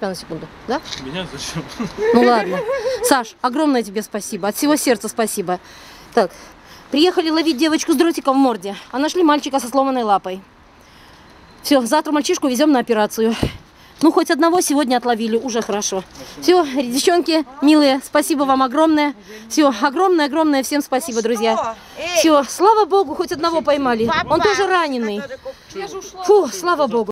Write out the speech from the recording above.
тебя на секунду, да? Меня зачем? Ну ладно. Саш, огромное тебе спасибо. От всего сердца спасибо. Так, приехали ловить девочку с дротиком в морде, а нашли мальчика со сломанной лапой. Все, завтра мальчишку везем на операцию. Ну, хоть одного сегодня отловили, уже хорошо. Все, девчонки, милые, спасибо вам огромное. Все, огромное-огромное всем спасибо, ну друзья. Все, слава богу, хоть одного поймали. Он тоже раненый. Фу, слава богу.